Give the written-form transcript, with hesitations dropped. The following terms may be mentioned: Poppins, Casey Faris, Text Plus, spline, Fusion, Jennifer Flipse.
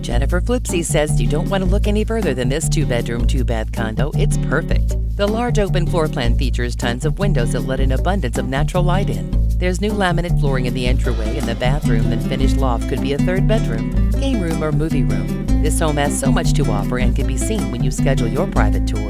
Jennifer Flipse says you don't want to look any further than this two-bedroom, two-bath condo. It's perfect. The large open floor plan features tons of windows that let an abundance of natural light in. There's new laminate flooring in the entryway, and the bathroom and finished loft could be a third bedroom, game room, or movie room. This home has so much to offer and can be seen when you schedule your private tour.